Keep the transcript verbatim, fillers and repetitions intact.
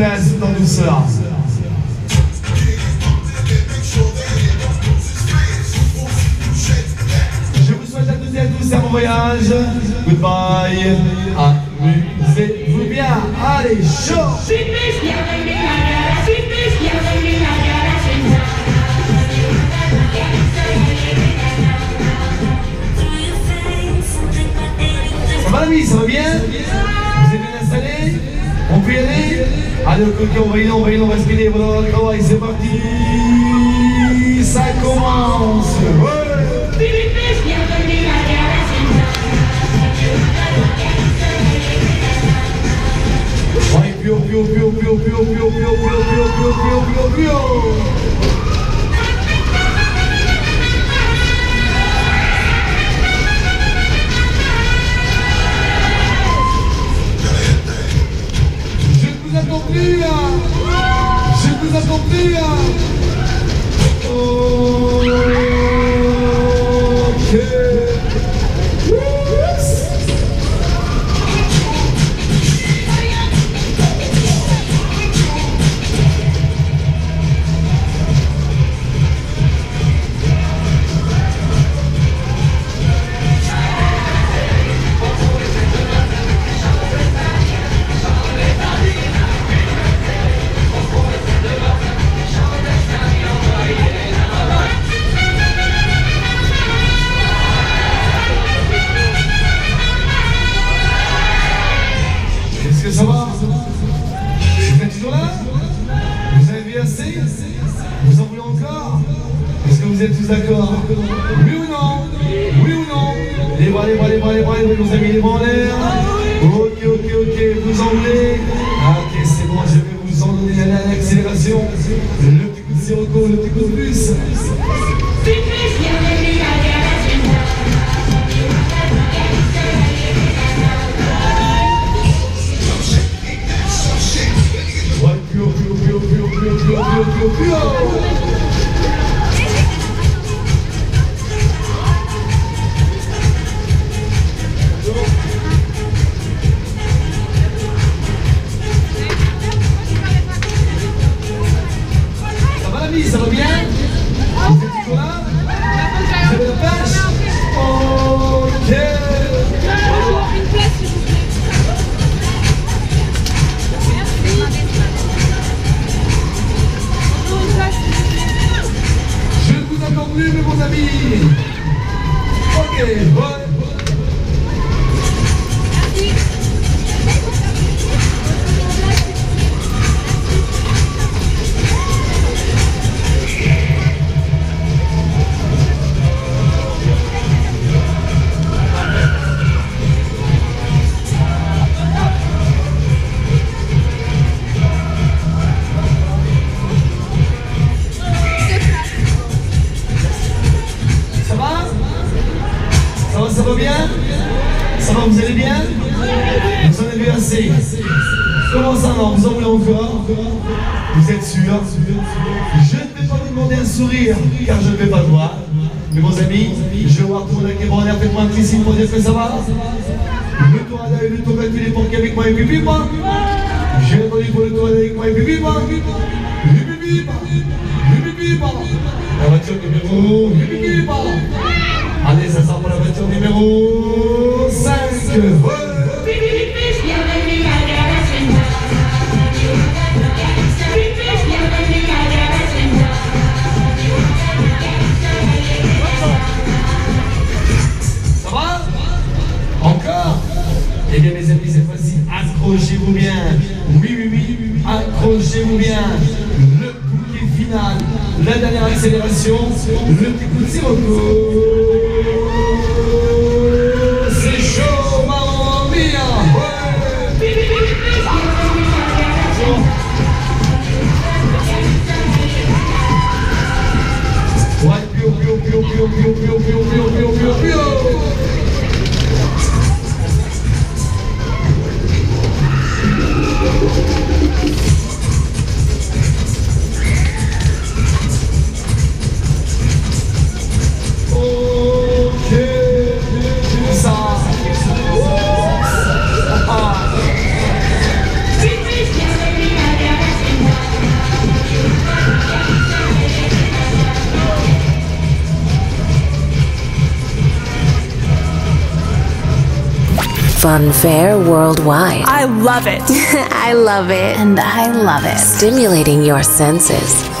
souplesse, en douceur. Je vous souhaite à toutes et à tous un bon voyage. Goodbye. Amusez-vous bien. Allez, chaud. Ça va, oui, ça va bien. Vous êtes bien installés? On peut y aller? Allez, on va y aller, on va y aller, on va se guider, on va dans le travail, c'est parti! Ça commence! Ouais. Ouais, pio, pio, pio, pio, pio, pio, pio, pio, pio, pio, pio, pio. Je vous attends plus, hein. Ok. Vous êtes tous d'accord? Oui ou non? Oui ou non? Les bras, les bras, les bras, les bras, les amis, les bras en l'air. Ok, ok, ok, vous emmenez. Ok, c'est bon, je vais vous en donner à l'accélération. Le petit coup de Sirocco, le petit coup de bus. Ça va bien? Vous êtes toujours là? Vous avez la pêche? Ok! Une place s'il vous plaît. Merci. Une place s'il vous plaît. Je vous attends plus mes bons amis. Ok, bon. Ça va bien? Ça va, vous allez bien? Vous en avez assez? Comment ça non? Vous en voulez encore? Vous êtes sûr? Je ne vais pas vous demander un sourire, car je ne vais pas le voir. Mais bons amis, je vais voir tout le monde avec les bras en l'air, faites-moi un petit signe pour dire que ça va? Le tour à l'œil, le tour à tous les banques avec moi et pipi, moi. J'ai entendu pour le tour à l'œil avec moi et pipi, moi. Pipi, pipi, la voiture numéro pipi, allez, ça sort pour la voiture numéro cinq. Ouais. Ça va? Encore? Eh bien, mes amis, cette fois-ci, accrochez-vous bien. Oui, oui, oui, oui. Accrochez-vous bien. Le bouquet final. La dernière accélération. Le petit coup de Sirocco. Pio, pio, pio, pio, pio, pio, pio, pio. Oh. Funfair worldwide. I love it. I love it. And I love it. Stimulating your senses.